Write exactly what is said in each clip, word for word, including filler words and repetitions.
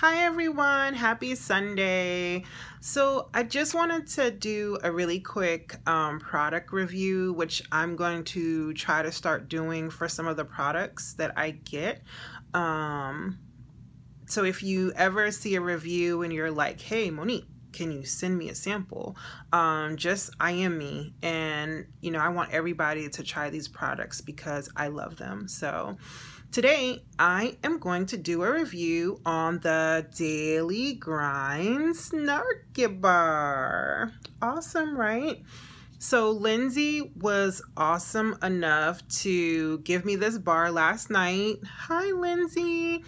Hi everyone, happy Sunday. So I just wanted to do a really quick um, product review, which I'm going to try to start doing for some of the products that I get. Um, so if you ever see a review and you're like, hey Monique, can you send me a sample? Um, just I M me, and you know, I want everybody to try these products because I love them. So today, I am going to do a review on the Daily Grind Snarky Bar. Awesome, right? So Lindsay was awesome enough to give me this bar last night. Hi, Lindsay.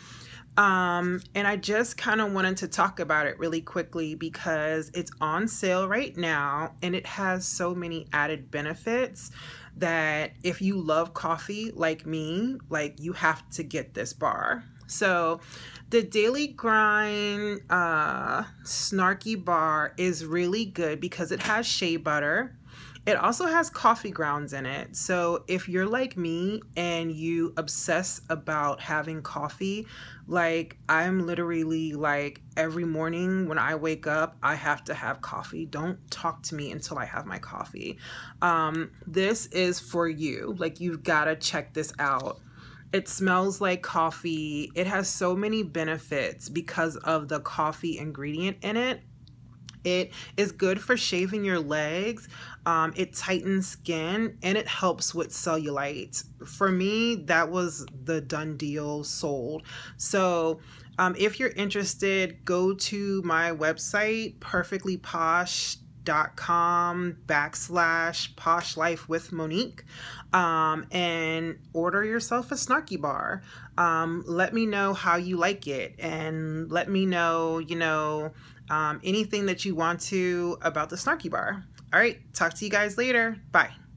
Um, and I just kind of wanted to talk about it really quickly because it's on sale right now and it has so many added benefits that if you love coffee like me, like you have to get this bar. So the Daily Grind uh, Snarky Bar is really good because it has shea butter. It also has coffee grounds in it. So if you're like me and you obsess about having coffee, like I'm literally like every morning when I wake up, I have to have coffee. Don't talk to me until I have my coffee. Um, this is for you. Like you've gotta check this out. It smells like coffee. It has so many benefits because of the coffee ingredient in it. It is good for shaving your legs, um, it tightens skin, and it helps with cellulite. For me, that was the done deal, sold. So um, if you're interested, go to my website, perfectly posh dot com backslash Posh Life with Monique, um, and order yourself a snarky bar. Um, let me know how you like it, and let me know, you know, Um, anything that you want to about the Snarky Bar. All right, talk to you guys later. Bye.